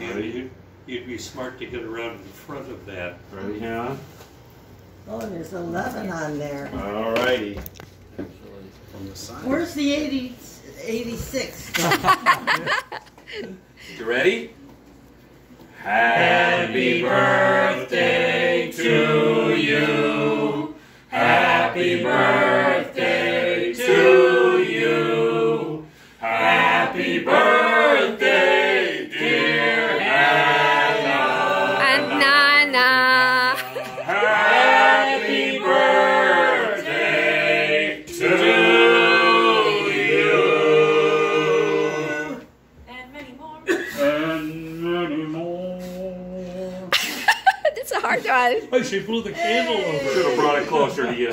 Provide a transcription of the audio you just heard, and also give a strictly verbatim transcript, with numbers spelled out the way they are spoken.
And you'd, you'd be smart to get around in front of that. Right, yeah. Oh, there's eleven on there. All righty. Where's the eighty, eighty-six? You ready? Happy birthday to you. Happy birthday to you. Happy birthday, dear Hannah. Anana. Happy birthday to you. And many more. And many more. That's a hard one. Oh, she blew the candle over. Should have brought it closer to you.